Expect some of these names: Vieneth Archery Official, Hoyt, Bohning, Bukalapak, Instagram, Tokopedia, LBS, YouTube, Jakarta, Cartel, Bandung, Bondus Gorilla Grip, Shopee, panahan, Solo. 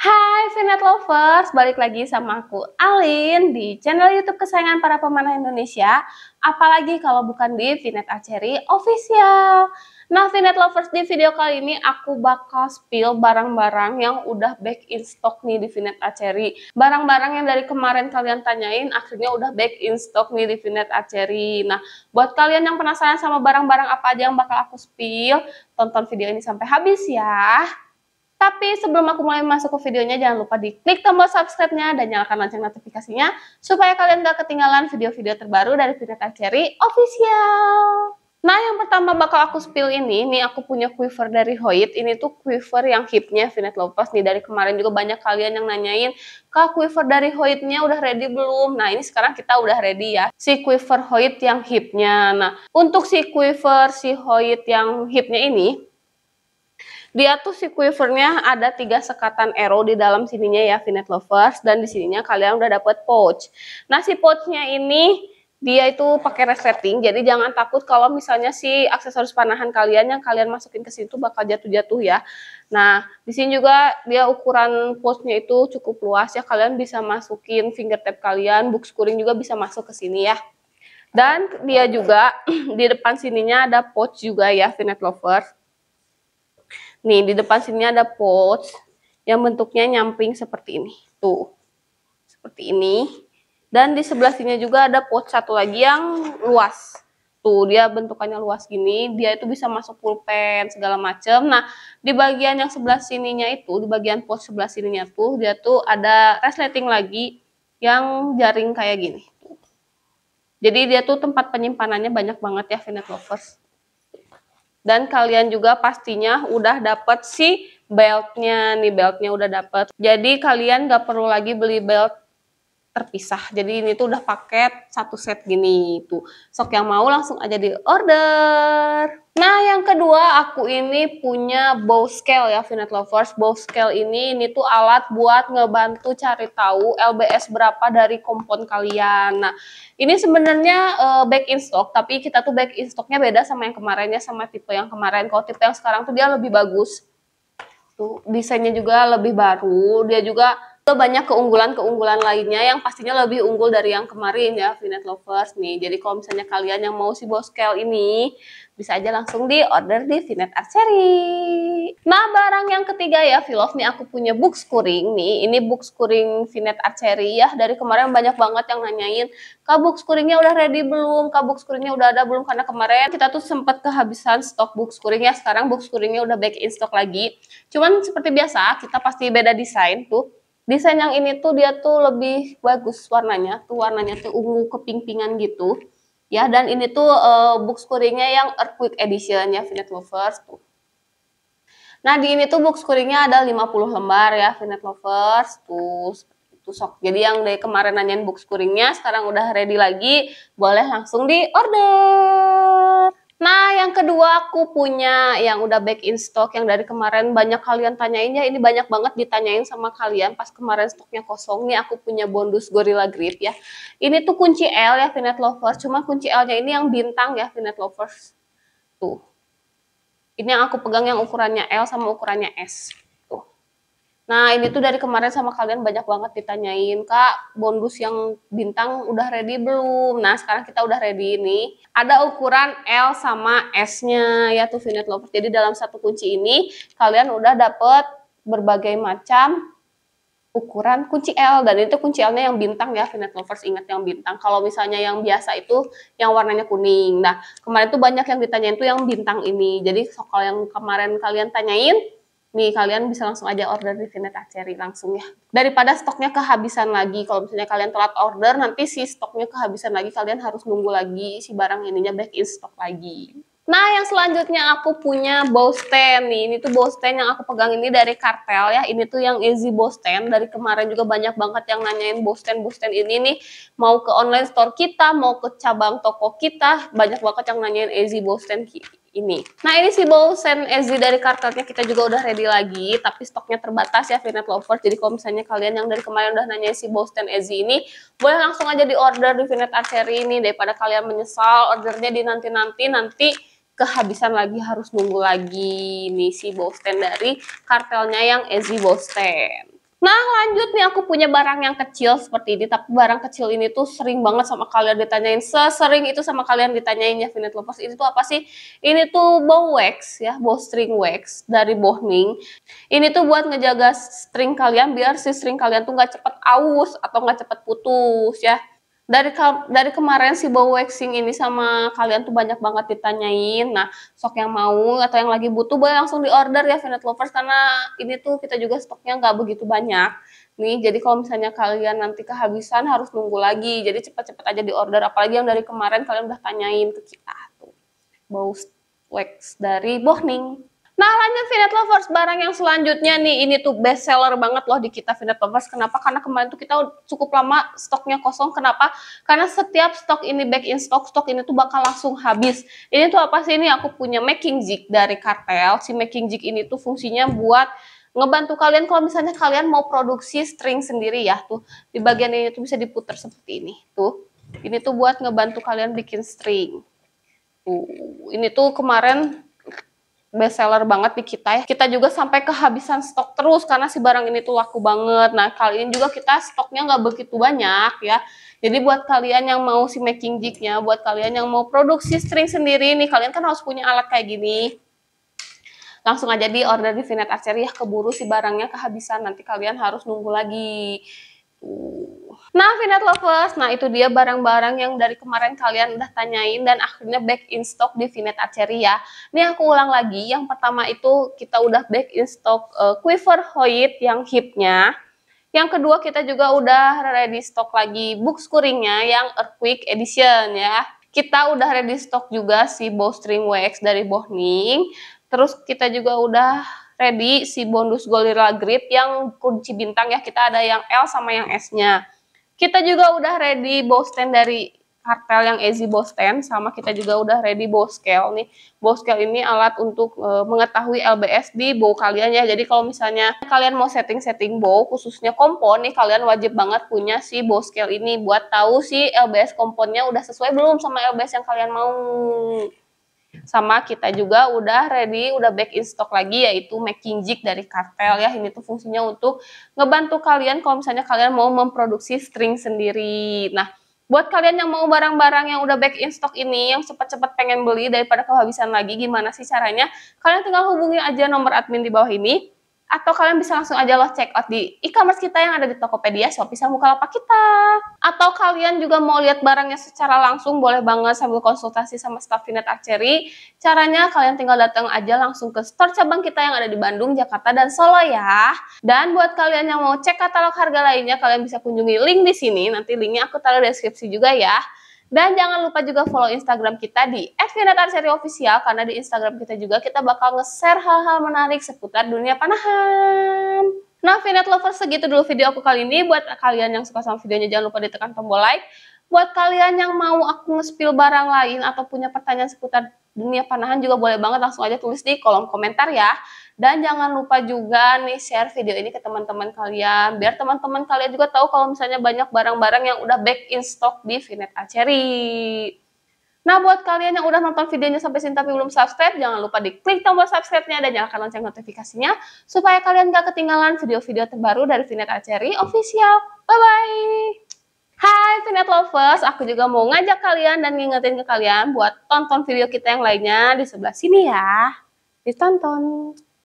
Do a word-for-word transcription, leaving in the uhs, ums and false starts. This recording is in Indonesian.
Hai Vieneth Lovers, balik lagi sama aku Alin di channel YouTube kesayangan para pemanah Indonesia. Apalagi kalau bukan di Vieneth Archery Official. Nah Vieneth Lovers, di video kali ini aku bakal spill barang-barang yang udah back in stock nih di Vieneth Archery. Barang-barang yang dari kemarin kalian tanyain akhirnya udah back in stock nih di Vieneth Archery. Nah buat kalian yang penasaran sama barang-barang apa aja yang bakal aku spill, tonton video ini sampai habis ya. Tapi sebelum aku mulai masuk ke videonya, jangan lupa diklik tombol subscribe-nya dan nyalakan lonceng notifikasinya supaya kalian gak ketinggalan video-video terbaru dari Vieneth Archery Official. Nah yang pertama bakal aku spill ini, nih aku punya quiver dari Hoyt. Ini tuh quiver yang hipnya Vieneth Lovers nih, dari kemarin juga banyak kalian yang nanyain, Kak quiver dari Hoytnya udah ready belum? Nah ini sekarang kita udah ready ya, si quiver Hoyt yang hipnya. Nah untuk si quiver si Hoyt yang hipnya ini, dia tuh si quivernya ada tiga sekatan arrow di dalam sininya ya Vieneth Lovers, dan di sininya kalian udah dapet pouch. Nah si pouchnya ini dia itu pakai resleting, jadi jangan takut kalau misalnya si aksesoris panahan kalian yang kalian masukin ke situ bakal jatuh-jatuh ya. Nah di sini juga dia ukuran pouchnya itu cukup luas ya, kalian bisa masukin fingertip kalian, book scoring juga bisa masuk ke sini ya. Dan dia juga di depan sininya ada pouch juga ya Vieneth Lovers. Nih, di depan sini ada pouch yang bentuknya nyamping seperti ini. Tuh, seperti ini. Dan di sebelah sini juga ada pouch satu lagi yang luas. Tuh, dia bentukannya luas gini. Dia itu bisa masuk pulpen, segala macam. Nah, di bagian yang sebelah sininya itu, di bagian pouch sebelah sininya tuh, dia tuh ada resleting lagi yang jaring kayak gini. Tuh. Jadi, dia tuh tempat penyimpanannya banyak banget ya, Vieneth Lovers. Dan kalian juga pastinya udah dapet si beltnya, nih beltnya udah dapet. Jadi kalian gak perlu lagi beli belt terpisah. Jadi ini tuh udah paket satu set gini tuh. Sok yang mau langsung aja di order. Nah yang kedua aku ini punya bow scale ya Vieneth Lovers. Bow scale ini, ini tuh alat buat ngebantu cari tahu L B S berapa dari kompon kalian. Nah ini sebenarnya uh, back in stock, tapi kita tuh back in stocknya beda sama yang kemarinnya, sama tipe yang kemarin. Kalau tipe yang sekarang tuh dia lebih bagus, tuh desainnya juga lebih baru, dia juga banyak keunggulan-keunggulan lainnya yang pastinya lebih unggul dari yang kemarin ya Vieneth Lovers nih. Jadi kalau misalnya kalian yang mau si bow scale ini bisa aja langsung di order di Vieneth Archery. Nah barang yang ketiga ya Vieneth nih, aku punya book scoring nih. Ini book scoring Vieneth Archery ya, dari kemarin banyak banget yang nanyain, Kak book scoringnya udah ready belum? Kak book scoringnya udah ada belum? Karena kemarin kita tuh sempat kehabisan stok book scoring ya, sekarang book scoringnya udah back in stock lagi. Cuman seperti biasa kita pasti beda desain tuh. Desain yang ini tuh dia tuh lebih bagus warnanya, tuh warnanya tuh ungu keping-pingan gitu ya. Dan ini tuh uh, book scoringnya yang Earthquake Edition ya Vieneth Lovers tuh. Nah di ini tuh book scoringnya ada lima puluh lembar ya Vieneth Lovers tuh, tuh sok. Jadi yang dari kemarin nanyain book scoringnya sekarang udah ready lagi, boleh langsung di order. Nah yang kedua aku punya yang udah back in stock, yang dari kemarin banyak kalian tanyain ya. Ini banyak banget ditanyain sama kalian pas kemarin stoknya kosong. Nih aku punya Bondus Gorilla Grip ya. Ini tuh kunci L ya Vieneth Lovers, cuma kunci L-nya ini yang bintang ya Vieneth Lovers. Tuh, ini yang aku pegang yang ukurannya L sama ukurannya S. Tuh. Nah ini tuh dari kemarin sama kalian banyak banget ditanyain, Kak Bondus yang bintang udah ready belum? Nah sekarang kita udah ready nih. Ada ukuran L sama S-nya ya tuh Vieneth Lovers. Jadi dalam satu kunci ini kalian udah dapet berbagai macam ukuran kunci L. Dan itu kunci L-nya yang bintang ya Vieneth Lovers, ingat yang bintang. Kalau misalnya yang biasa itu yang warnanya kuning. Nah kemarin tuh banyak yang ditanyain tuh yang bintang ini. Jadi kalau yang kemarin kalian tanyain, nih kalian bisa langsung aja order di Vieneth Archery langsung ya. Daripada stoknya kehabisan lagi, kalau misalnya kalian telat order nanti si stoknya kehabisan lagi, kalian harus nunggu lagi si barang ininya back in stock lagi. Nah yang selanjutnya aku punya bow stand nih. Ini tuh bow stand yang aku pegang ini dari Cartel ya. Ini tuh yang easy bow stand, dari kemarin juga banyak banget yang nanyain bow stand. Bow stand ini nih mau ke online store kita, mau ke cabang toko kita, banyak banget yang nanyain easy bow stand ini. Nah ini si bow stand easy dari Cartelnya kita juga udah ready lagi, tapi stoknya terbatas ya Vieneth Lovers. Jadi kalau misalnya kalian yang dari kemarin udah nanyain si bow stand easy ini, boleh langsung aja di order di Vieneth Archery ini, daripada kalian menyesal ordernya di nanti-nanti, nanti kehabisan lagi harus nunggu lagi. Nih si bow stand dari Cartelnya yang easy bow stand. Nah lanjut nih, aku punya barang yang kecil seperti ini. Tapi barang kecil ini tuh sering banget sama kalian ditanyain. Sesering itu sama kalian ditanyain ya, Vieneth Lovers, ini tuh apa sih? Ini tuh bow wax ya, bow string wax dari Bohning. Ini tuh buat ngejaga string kalian biar si string kalian tuh gak cepet aus atau gak cepet putus ya. Dari, ke, dari kemarin si bow waxing ini sama kalian tuh banyak banget ditanyain. Nah, sok yang mau atau yang lagi butuh boleh langsung di order ya Vieneth Lovers, karena ini tuh kita juga stoknya nggak begitu banyak nih. Jadi kalau misalnya kalian nanti kehabisan harus nunggu lagi. Jadi cepat-cepat aja di order, apalagi yang dari kemarin kalian udah tanyain ke kita tuh bow wax dari Bohning. Nah lanjut Vieneth Lovers, barang yang selanjutnya nih, ini tuh best seller banget loh di kita Vieneth Lovers. Kenapa? Karena kemarin tuh kita cukup lama stoknya kosong. Kenapa? Karena setiap stok ini back in stock, stok ini tuh bakal langsung habis. Ini tuh apa sih? Ini aku punya making jig dari Cartel. Si making jig ini tuh fungsinya buat ngebantu kalian kalau misalnya kalian mau produksi string sendiri ya. Tuh di bagian ini tuh bisa diputar seperti ini tuh. Ini tuh buat ngebantu kalian bikin string. Tuh, ini tuh kemarin best seller banget di kita ya. Kita juga sampai kehabisan stok terus karena si barang ini tuh laku banget. Nah kali ini juga kita stoknya nggak begitu banyak ya. Jadi buat kalian yang mau si making jignya, buat kalian yang mau produksi string sendiri nih, kalian kan harus punya alat kayak gini. Langsung aja di order di Vieneth Archery ya, keburu si barangnya kehabisan, nanti kalian harus nunggu lagi. Nah Vieneth Lovers, nah itu dia barang-barang yang dari kemarin kalian udah tanyain dan akhirnya back in stock di Vieneth Archery ya. Ini aku ulang lagi, yang pertama itu kita udah back in stock uh, quiver Hoyt yang hipnya. Yang kedua kita juga udah ready stock lagi book scoringnya yang earthquake edition ya. Kita udah ready stock juga si bowstring wax dari Bohning. Terus kita juga udah ready si bondus gorilla grip yang kunci bintang ya, kita ada yang L sama yang S nya. Kita juga udah ready bow stand dari Cartel yang easy bow stand, sama kita juga udah ready bow scale nih. Bow scale ini alat untuk e, mengetahui L B S di bow kalian ya. Jadi kalau misalnya kalian mau setting-setting bow khususnya kompon nih, kalian wajib banget punya si bow scale ini buat tahu si L B S komponnya udah sesuai belum sama L B S yang kalian mau. Sama kita juga udah ready, udah back in stock lagi yaitu making jig dari Cartel ya. Ini tuh fungsinya untuk ngebantu kalian kalau misalnya kalian mau memproduksi string sendiri. Nah buat kalian yang mau barang-barang yang udah back in stock ini, yang cepat-cepat pengen beli daripada kehabisan lagi, gimana sih caranya? Kalian tinggal hubungi aja nomor admin di bawah ini, atau kalian bisa langsung aja loh check out di e-commerce kita yang ada di Tokopedia, Shopee, sama Bukalapak kita. Atau kalian juga mau lihat barangnya secara langsung, boleh banget sambil konsultasi sama staff Vieneth Archery. Caranya kalian tinggal datang aja langsung ke store cabang kita yang ada di Bandung, Jakarta, dan Solo ya. Dan buat kalian yang mau cek katalog harga lainnya, kalian bisa kunjungi link di sini. Nanti linknya aku taruh deskripsi juga ya. Dan jangan lupa juga follow Instagram kita di at Vieneth Archery Official, karena di Instagram kita juga kita bakal nge-share hal-hal menarik seputar dunia panahan. Nah, Vieneth Lovers, segitu dulu video aku kali ini. Buat kalian yang suka sama videonya, jangan lupa ditekan tombol like. Buat kalian yang mau aku nge-spill barang lain atau punya pertanyaan seputar dunia panahan juga boleh banget, langsung aja tulis di kolom komentar ya. Dan jangan lupa juga nih share video ini ke teman-teman kalian, biar teman-teman kalian juga tahu kalau misalnya banyak barang-barang yang udah back in stock di Vieneth Archery. Nah buat kalian yang udah nonton videonya sampai sini tapi belum subscribe, jangan lupa diklik tombol subscribe-nya dan nyalakan lonceng notifikasinya supaya kalian gak ketinggalan video-video terbaru dari Vieneth Archery Official. Bye-bye! Hai Vieneth Lovers, aku juga mau ngajak kalian dan ngingetin ke kalian buat tonton video kita yang lainnya di sebelah sini ya. Ditonton!